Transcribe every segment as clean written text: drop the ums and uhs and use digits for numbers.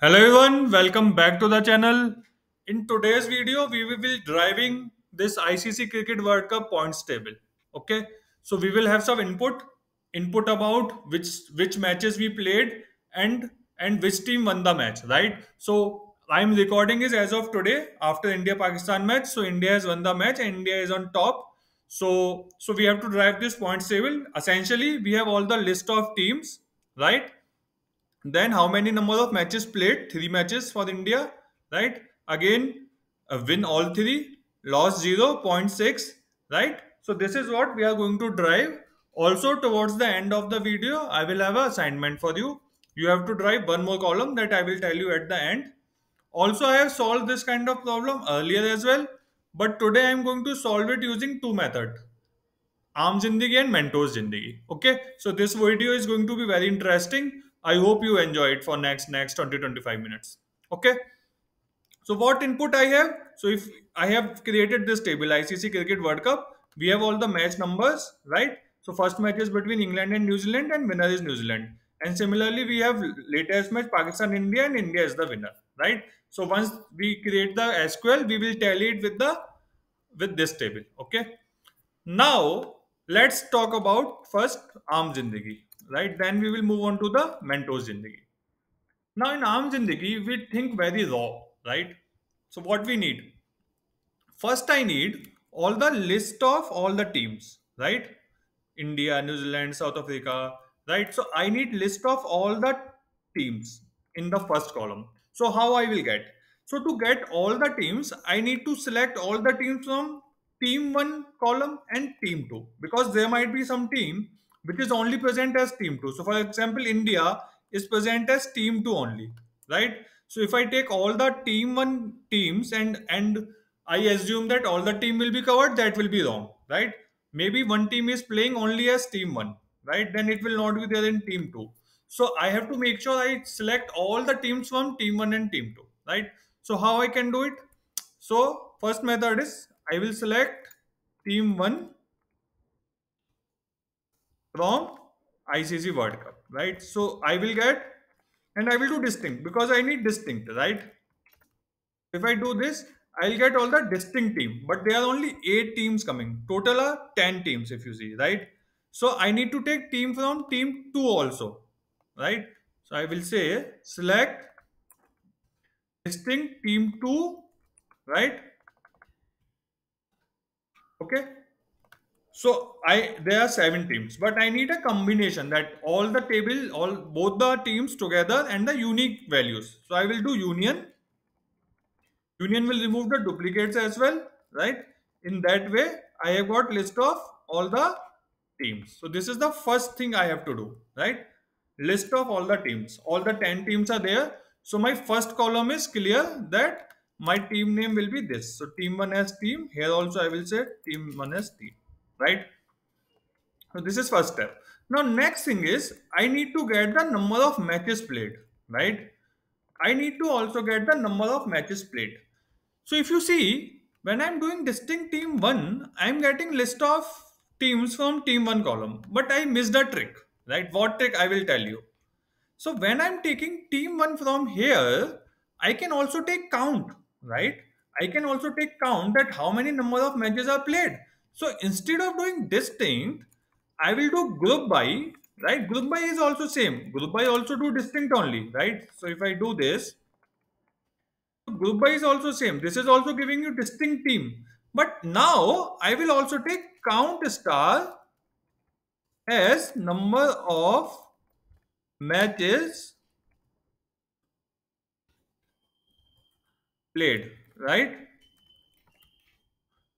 Hello everyone, welcome back to the channel. In today's video, we will be driving this ICC Cricket World Cup points table. Okay, so we will have some input about which matches we played and which team won the match, right? So I'm recording is as of today after India-Pakistan match. So India has won the match and India is on top. So we have to drive this points table. Essentially, we have all the list of teams, right? Then how many number of matches played, 3 matches for India, right? Again, win all 3, loss 0, 0.6, right? So this is what we are going to drive. Also towards the end of the video, I will have an assignment for you. You have to drive one more column that I will tell you at the end. Also, I have solved this kind of problem earlier as well. But today I am going to solve it using 2 methods. Aam Zindagi and Mentos Zindagi. Okay, so this video is going to be very interesting. I hope you enjoy it for next 20-25 minutes. Okay. So what input I have? So if I have created this table, ICC Cricket World Cup, we have all the match numbers, right? So first match is between England and New Zealand and winner is New Zealand. And similarly, we have latest match Pakistan, India, and India is the winner, right? So once we create the SQL, we will tally it with this table. Okay. Now let's talk about first Aam Zindagi. Right, then we will move on to the Mentos Zindagi. Now in Aam Zindagi, we think very raw, right? So what we need? First I need all the list of all the teams, right? India, New Zealand, South Africa, right? So I need list of all the teams in the first column. So how I will get? So to get all the teams, I need to select all the teams from team 1 column and team 2. Because there might be some team which is only present as team 2. So for example, India is present as team 2 only, right? So if I take all the team 1 teams and I assume that all the team will be covered, that will be wrong, right? Maybe one team is playing only as team 1, right? Then it will not be there in team 2. So I have to make sure I select all the teams from team 1 and team 2, right? So how I can do it? So first method is I will select team 1 from ICC World Cup, right? So I will get, and I will do distinct because I need distinct, right? If I do this, I'll get all the distinct team, but there are only 8 teams coming. Total are 10 teams if you see, right? So I need to take team from team 2 also, right? So I will say select distinct team 2, right? Okay. So there are 7 teams, but I need a combination that all the table, both the teams together and the unique values. So I will do union. Union will remove the duplicates as well, right? In that way, I have got list of all the teams. So this is the first thing I have to do, right? List of all the teams. All the 10 teams are there. So my first column is clear that my team name will be this. So team 1 as team. Here also I will say team 1 as team. Right, so this is first step. Now next thing is I need to get the number of matches played, right? I need to also get the number of matches played. So if you see, when I'm doing distinct team 1, I'm getting list of teams from team 1 column, but I missed a trick, right? What trick I will tell you. So when I'm taking team 1 from here, I can also take count, right? I can also take count that how many number of matches are played. So instead of doing distinct, I will do group by, right? Group by is also same. Group by also do distinct only, right? So if I do this, group by is also same. This is also giving you distinct team. But now I will also take count star as number of matches played, right?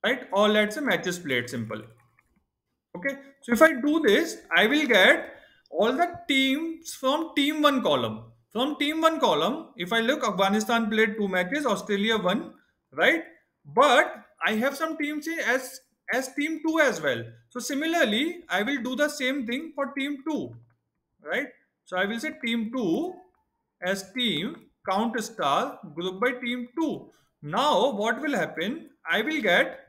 Right? Or let's say matches played, simple. Okay. So if I do this, I will get all the teams from team 1 column. From team 1 column, if I look, Afghanistan played 2 matches, Australia 1, right? But I have some teams as team 2 as well. So similarly, I will do the same thing for team 2, right? So I will say team 2 as team, count star, group by team 2. Now what will happen? I will get.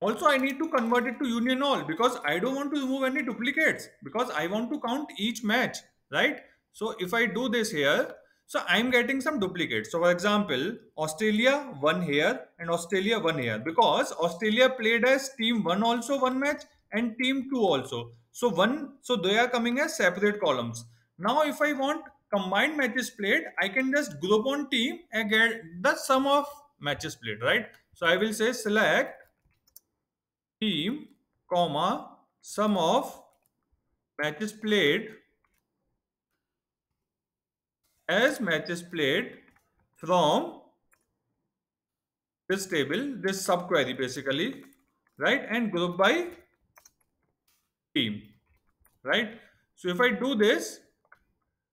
Also, I need to convert it to union all because I don't want to remove any duplicates because I want to count each match, right? So if I do this here, So I'm getting some duplicates. So for example, Australia won here and Australia won here, because Australia played as team 1 also one match and team 2 also. So they are coming as separate columns. Now if I want combined matches played, I can just group on team and get the sum of matches played, right? So I will say select team, comma, sum of matches played as matches played from this table, this subquery basically, right? And group by team, right? So if I do this,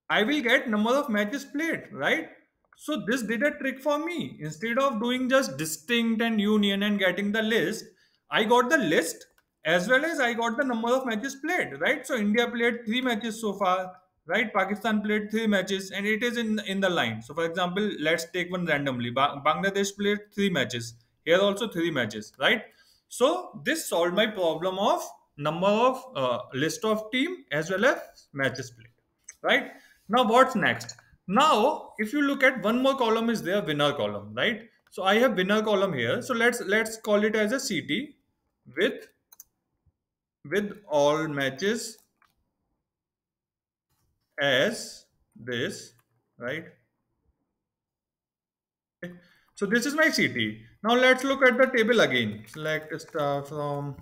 I will get number of matches played, right? So this did a trick for me. Instead of doing just distinct and union and getting the list, I got the list as well as I got the number of matches played, right? So India played 3 matches so far, right? Pakistan played 3 matches, and it is in the line. So for example, let's take one randomly. Bangladesh played 3 matches. Here also 3 matches, right? So this solved my problem of number of list of team as well as matches played, right? Now what's next? Now if you look at one more column is there, winner column, right? So I have winner column here. So let's call it as a CT with all matches as this, right? Okay. So this is my CT. Now let's look at the table again. Select star from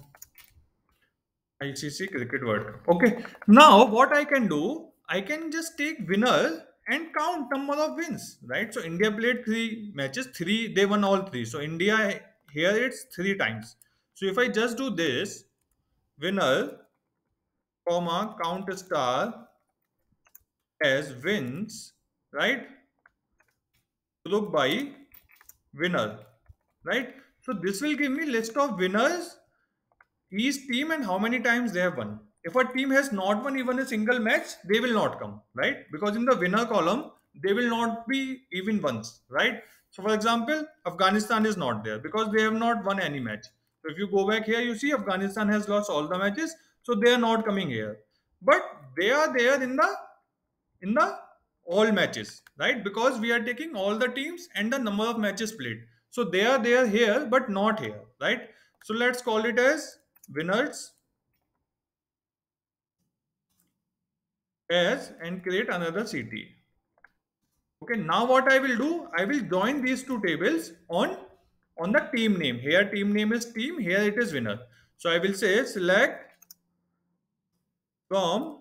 ICC Cricket World Cup. Okay. Now what I can do, I can just take winner and count number of wins, right? So India played 3 matches, 3, they won all 3. So India here it's 3 times. So if I just do this, winner, comma, count star as wins, right? Group by winner, right? So this will give me list of winners, each team and how many times they have won. If a team has not won even a single match, they will not come, right? Because in the winner column, they will not be even once, right? So for example, Afghanistan is not there because they have not won any match. So if you go back here, you see Afghanistan has lost all the matches. So they are not coming here, but they are there in the all matches, right? Because we are taking all the teams and the number of matches played. So they are there here, but not here, right? So let's call it as winners as and create another CT. Okay, now what I will do, I will join these 2 tables on the team name. Here team name is team, here it is winner. So I will say select from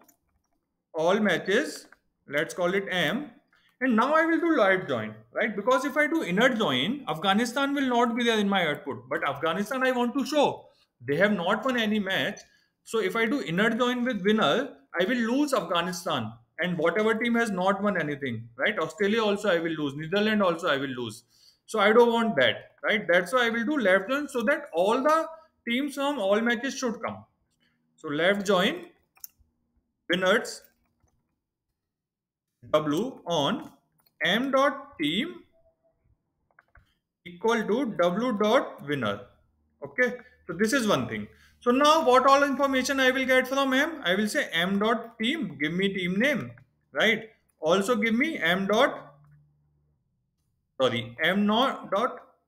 all matches, let's call it M, and now I will do light join, right? Because if I do inner join, Afghanistan will not be there in my output, but Afghanistan I want to show. They have not won any match. So if I do inner join with winner, I will lose Afghanistan and whatever team has not won anything, right? Australia also I will lose, Netherlands also I will lose. So I don't want that, right? That's why I will do left join so that all the teams from all matches should come. So left join winners W on M dot team equal to W dot winner. Okay. So this is one thing. So now what all information I will get from M? I will say M dot team, give me team name, right? Also give me M dot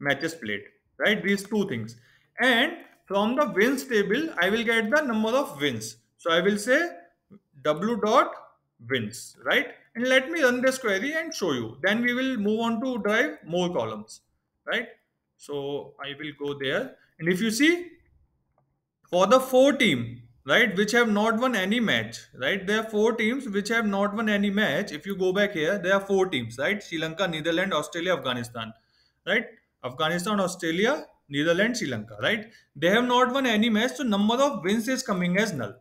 matches played, right? These 2 things. And from the wins table, I will get the number of wins. So I will say W dot wins, right? And let me run this query and show you. Then we will move on to drive more columns, right? So I will go there. And if you see, for the 4 team, right, which have not won any match, right, there are 4 teams which have not won any match. If you go back here, there are 4 teams, right? Sri Lanka, Netherlands, Australia, Afghanistan, right? Afghanistan, Australia, Netherlands, Sri Lanka, right? They have not won any match. So number of wins is coming as null,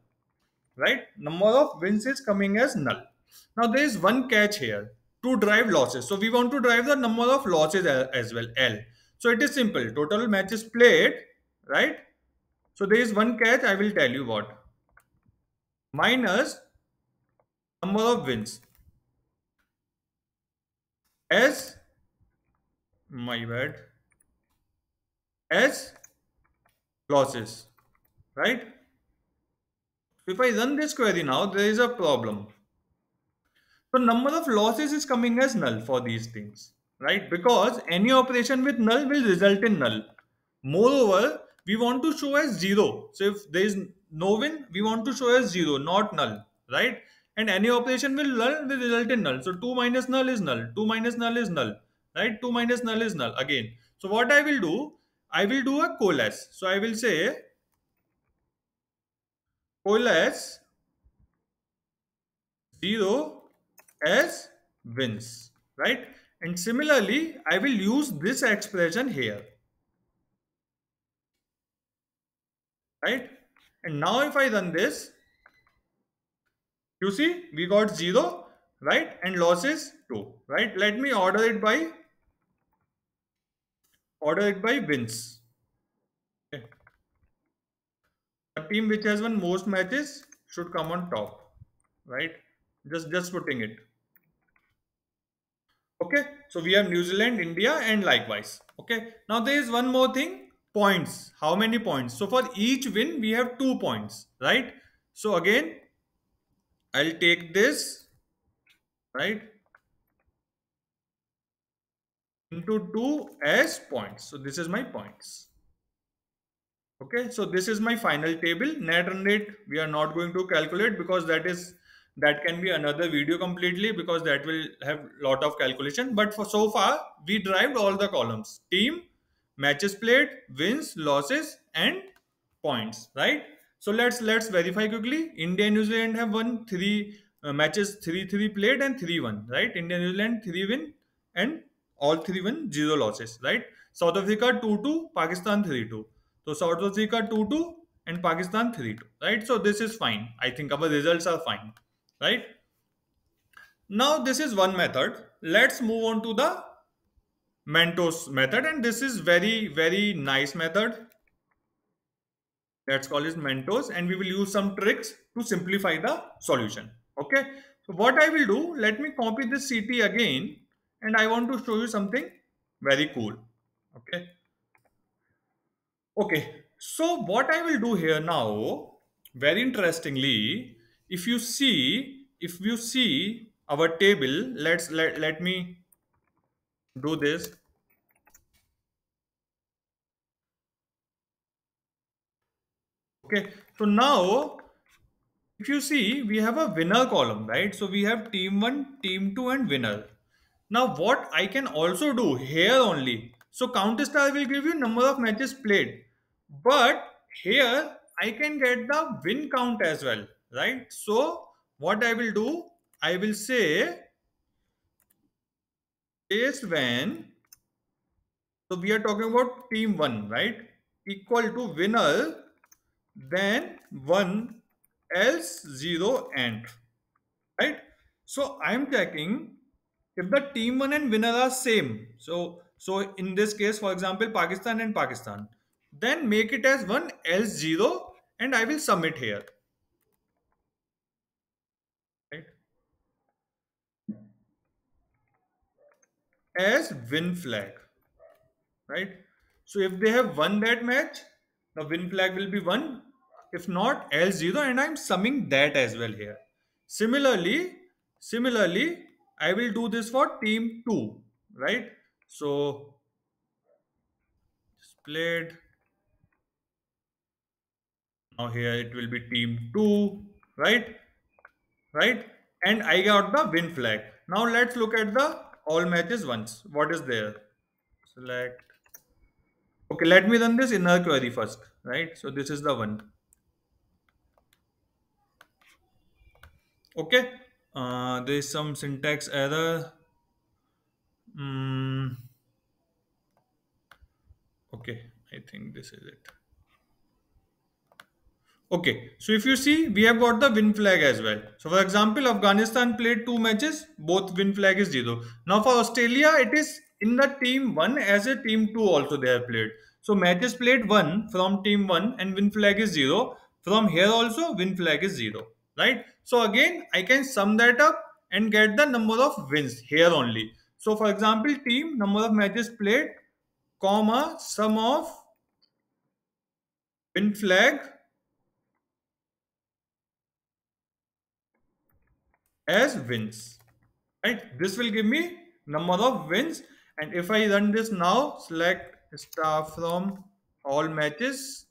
right? Number of wins is coming as null. Now there is one catch here to drive losses. So we want to drive the number of losses as well, L. So it is simple. Total matches played, right? So there is one catch, I will tell you what. Minus number of wins. As losses, right? If I run this query now, there is a problem. So number of losses is coming as null for these things, right? Because any operation with null will result in null. Moreover, we want to show as zero. So if there is no win, we want to show as zero, not null, right? And any operation will null will result in null. So 2 minus null is null. 2 minus null is null, right? 2 minus null is null again. So what I will do a coalesce. So I will say coalesce 0 as wins, right? And similarly, I will use this expression here, right? And now if I run this, you see, we got 0, right? And loss is 2, right? Let me order it by wins. Okay. A team which has won most matches should come on top, right? Just putting it. Okay. So we have New Zealand, India, and likewise. Okay. Now there is one more thing. Points. How many points? So for each win, we have 2 points, right? So again, I'll take this, right, into 2 as points. So this is my points. Okay. So this is my final table. Net run rate, we are not going to calculate because that can be another video completely, because that will have a lot of calculation. But for so far, we derived all the columns: team, matches played, wins, losses, and points, right? So let's verify quickly. India and New Zealand have won 3 matches, 3 played and 3-1, right? India and New Zealand 3 win and all 3 win, 0 losses, right? South Africa 2-2, Pakistan 3-2. So South Africa 2-2 and Pakistan 3-2, right? So this is fine. I think our results are fine. Right. Now this is one method. Let's move on to the Mentos method, and this is very, very nice method. Let's call it Mentos, and we will use some tricks to simplify the solution. Okay. So what I will do, let me copy this CT again, and I want to show you something very cool. Okay. Okay. So what I will do here now, very interestingly, if you see our table, let me do this. Okay, so now if you see, we have a winner column, right? So we have team 1, team 2 and winner. Now what I can also do here only, so counter star will give you number of matches played, but here I can get the win count as well. Right. So what I will do, I will say is when, so we are talking about team 1, right, equal to winner, then 1 else 0 and, right. So I am checking if the team 1 and winner are same. So in this case, for example, Pakistan and Pakistan, then make it as 1 else 0 and I will submit here. As win flag, right? So if they have won that match, the win flag will be 1. If not, else 0, and I'm summing that as well here. Similarly, I will do this for team 2, right? So displayed. Now here it will be team 2, right? Right? And I got the win flag. Now let's look at the all matches once. What is there? Select. Okay, let me run this inner query first, right? So this is the one. Okay. There is some syntax error. Okay, I think this is it. Okay, so if you see, we have got the win flag as well. So for example, Afghanistan played 2 matches, both win flag is 0. Now for Australia, it is in the team 1 as a team 2 also they have played. So matches played 1 from team 1 and win flag is 0. From here also win flag is 0, right? So again, I can sum that up and get the number of wins here only. So for example, team number of matches played, comma, sum of win flag as wins, right? This will give me number of wins. And if I run this now, select star from all matches,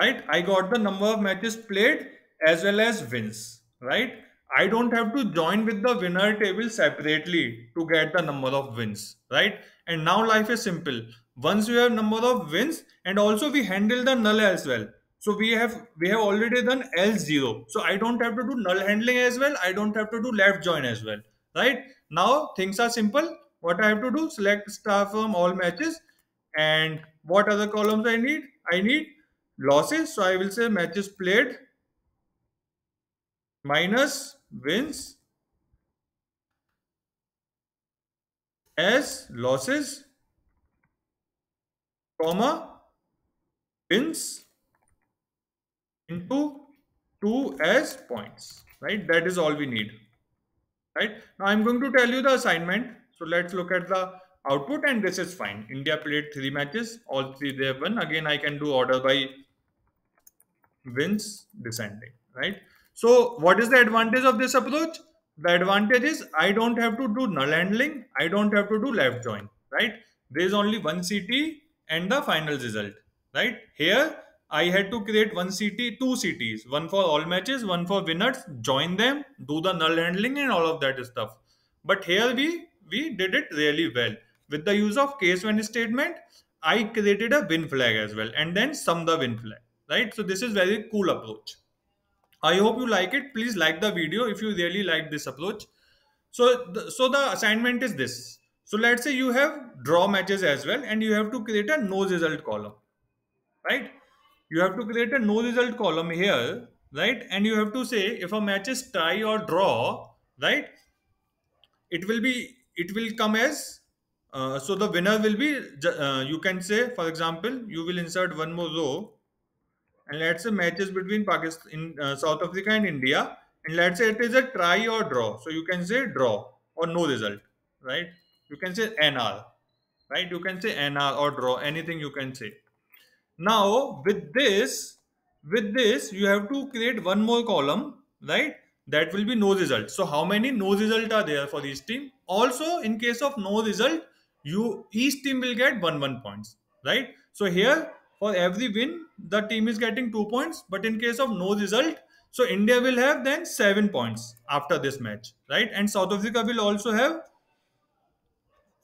right? I got the number of matches played as well as wins, right? I don't have to join with the winner table separately to get the number of wins, right? And now life is simple. Once you have number of wins, and also we handle the null as well. So we have already done L0. So I don't have to do null handling as well. I don't have to do left join as well, right? Now things are simple. What I have to do, select star from all matches. And what other columns I need? I need losses. So I will say matches played minus wins as losses, comma, wins into 2 as points, right? That is all we need, right? Now I'm going to tell you the assignment. So let's look at the output, and this is fine. India played 3 matches, all 3 they have won. Again, I can do order by wins descending, right? So what is the advantage of this approach? The advantage is I don't have to do null handling. I don't have to do left join, right? There is only one CT and the final result, right? Here, I had to create one CT, 2 CTs, one for all matches, one for winners, join them, do the null handling and all of that stuff. But here we did it really well. With the use of case when statement, I created a win flag as well and then sum the win flag, right? So this is very cool approach. I hope you like it. Please like the video if you really like this approach. So the assignment is this. So let's say you have draw matches as well and you have to create a no result column, right? You have to create a no result column here, right? And you have to say if a match is tie or draw, right? It will come as, so the winner will be, you can say, for example, you will insert one more row and let's say matches between Pakistan, South Africa and India. And let's say it is a try or draw. So you can say draw or no result, right? You can say NR, right? You can say NR or draw, anything you can say. Now with this you have to create one more column, right? That will be no result. So how many no result are there for each team? Also in case of no result, each team will get 1 points, right? So here for every win the team is getting 2 points, but in case of no result, so India will have then 7 points after this match, right? And South Africa will also have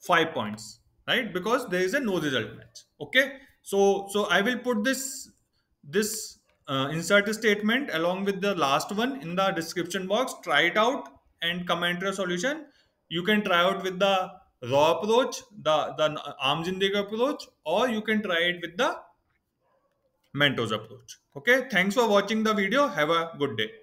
5 points, right? Because there is a no result match. Okay. So I will put this insert statement along with the last one in the description box. Try it out and comment your solution. You can try out with the raw approach, the Aam Zindagi approach, or you can try it with the Mentos approach. Okay. Thanks for watching the video. Have a good day.